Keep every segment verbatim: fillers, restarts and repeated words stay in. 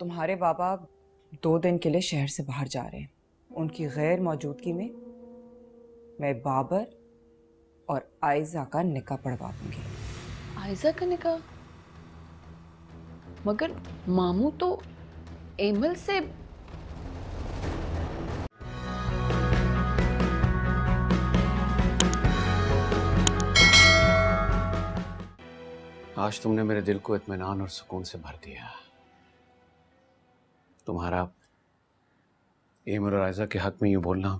तुम्हारे बाबा दो दिन के लिए शहर से बाहर जा रहे हैं। उनकी गैर मौजूदगी में मैं बाबर और आयजा का निकाह पढ़वा दूंगी। आयजा का निकाह? मगर मामू तो एमल से। आज तुमने मेरे दिल को इत्मीनान और सुकून से भर दिया। तुम्हारा एमल और आयजा के हक में यूँ बोलना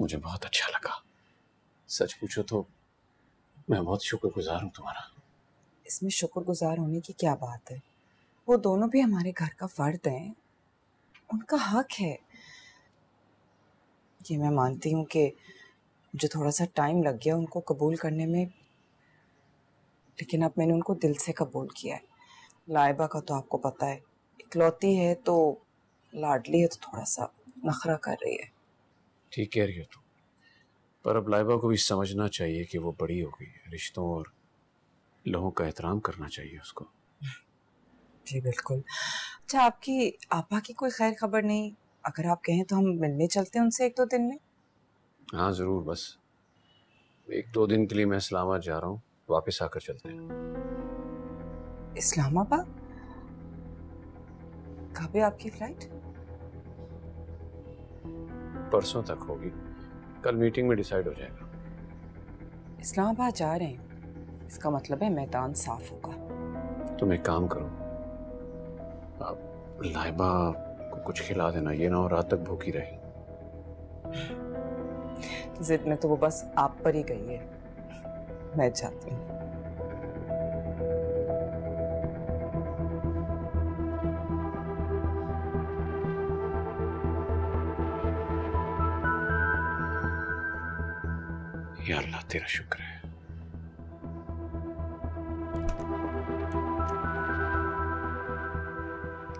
मुझे बहुत अच्छा लगा। सच पूछो तो मैं बहुत शुक्रगुजार हूँ तुम्हारा। इसमें शुक्रगुजार होने की क्या बात है? वो दोनों भी हमारे घर का फर्द हैं, उनका हक है। ये मैं मानती हूँ कि मुझे थोड़ा सा टाइम लग गया उनको कबूल करने में, लेकिन अब मैंने उनको दिल से कबूल किया है। लाइबा का तो आपको पता है, इकलौती है तो लाडली है, तो थोड़ा सा नखरा कर रही है। ठीक कह रही हो तुम, पर अब लाइबा को भी समझना चाहिए कि वो बड़ी हो गई है। रिश्तों और लोगों का एहतराम करना चाहिए उसको। जी बिल्कुल। अच्छा, आपकी आपा की कोई खैर खबर नहीं? अगर आप कहें तो हम मिलने चलते हैं उनसे एक दो दिन में। हाँ ज़रूर, बस एक दो दिन के लिए मैं इस्लामाबाद जा रहा हूँ, वापस आकर चलते हैं। इस्लामाबाद? कब है आपकी फ्लाइट? परसों तक होगी, कल मीटिंग में डिसाइड हो जाएगा। इस्लामाबाद जा रहे हैं, इसका मतलब है मैदान साफ होगा। तुम एक काम करो, आप लाइबा को कुछ खिला देना, ये ना हो रात तक भूखी रही। जिद में तो वो बस आप पर ही गई है। मैं चाहती हूँ या अल्लाह तेरा शुक्र है।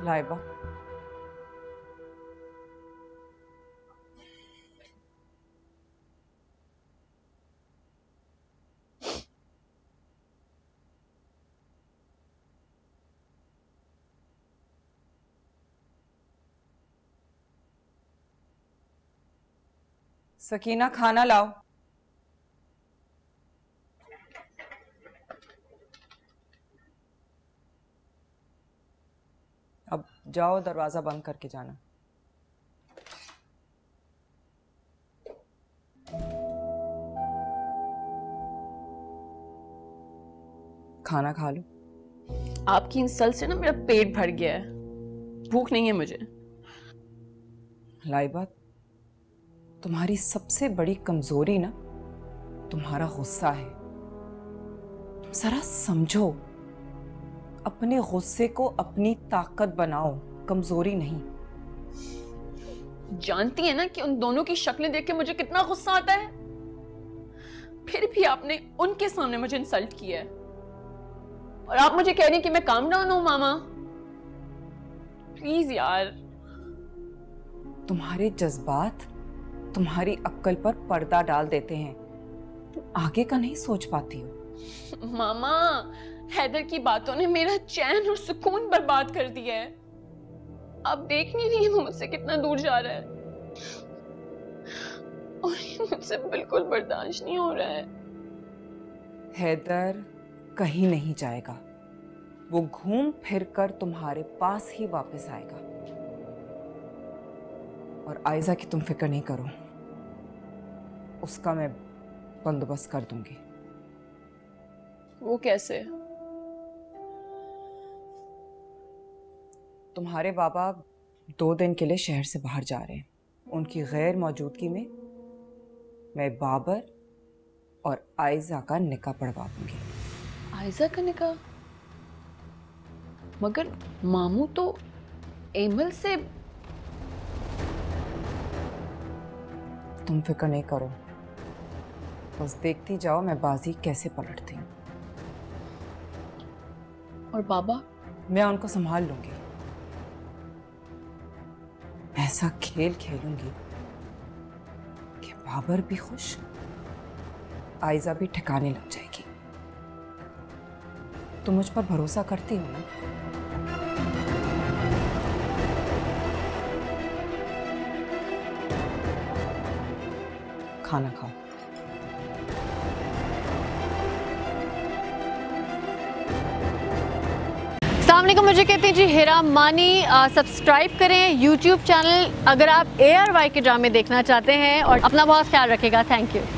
लाइबा, सकीना खाना लाओ। अब जाओ, दरवाजा बंद करके जाना। खाना खा लो। आपकी इंसल्ट से ना मेरा पेट भर गया है, भूख नहीं है मुझे। लाइबा, तुम्हारी सबसे बड़ी कमजोरी ना तुम्हारा गुस्सा है। तुम जरा समझो, अपने गुस्से को अपनी ताकत बनाओ, कमजोरी नहीं। जानती है ना कि उन दोनों की शक्लें देख के मुझे कितना गुस्सा आता है, फिर भी आपने उनके सामने मुझे इंसल्ट किया है। और आप मुझे कह रही हैं कि मैं काम डाउन हूं मामा। प्लीज यार। तुम्हारे जज्बात तुम्हारी अक्ल पर पर्दा डाल देते हैं, तुम आगे का नहीं सोच पाती हो। मामा, हैदर की बातों ने मेरा चैन और सुकून बर्बाद कर दिया है। आप देख नहीं रही हैं वो मुझसे कितना दूर जा रहा है, और ये मुझसे बिल्कुल बर्दाश्त नहीं हो रहा है। हैदर कहीं नहीं जाएगा, वो घूम फिर कर तुम्हारे पास ही वापस आएगा। और आयजा की तुम फिक्र नहीं करो, उसका मैं बंदोबस्त कर दूंगी। वो कैसे? तुम्हारे बाबा दो दिन के लिए शहर से बाहर जा रहे हैं। उनकी गैर मौजूदगी में मैं बाबर और आयजा का निकाह पढ़वा दूंगी। आयजा का निकाह? मगर मामू तो एमल से। तुम फिक्र नहीं करो, बस देखती जाओ मैं बाजी कैसे पलटती हूँ। और बाबा? मैं उनको संभाल लूंगी। ऐसा खेल खेलूंगी कि बाबर भी खुश, आयजा भी ठिकाने लग जाएगी। तुम मुझ पर भरोसा करती हो ना? खाना खाओ। अस्सलामुअलैकुम, मुझे कहते हैं जी हिरा मानी। सब्सक्राइब करें यूट्यूब चैनल अगर आप ए आर वाई के ड्रामे देखना चाहते हैं, और अपना बहुत ख्याल रखेगा। Thank you.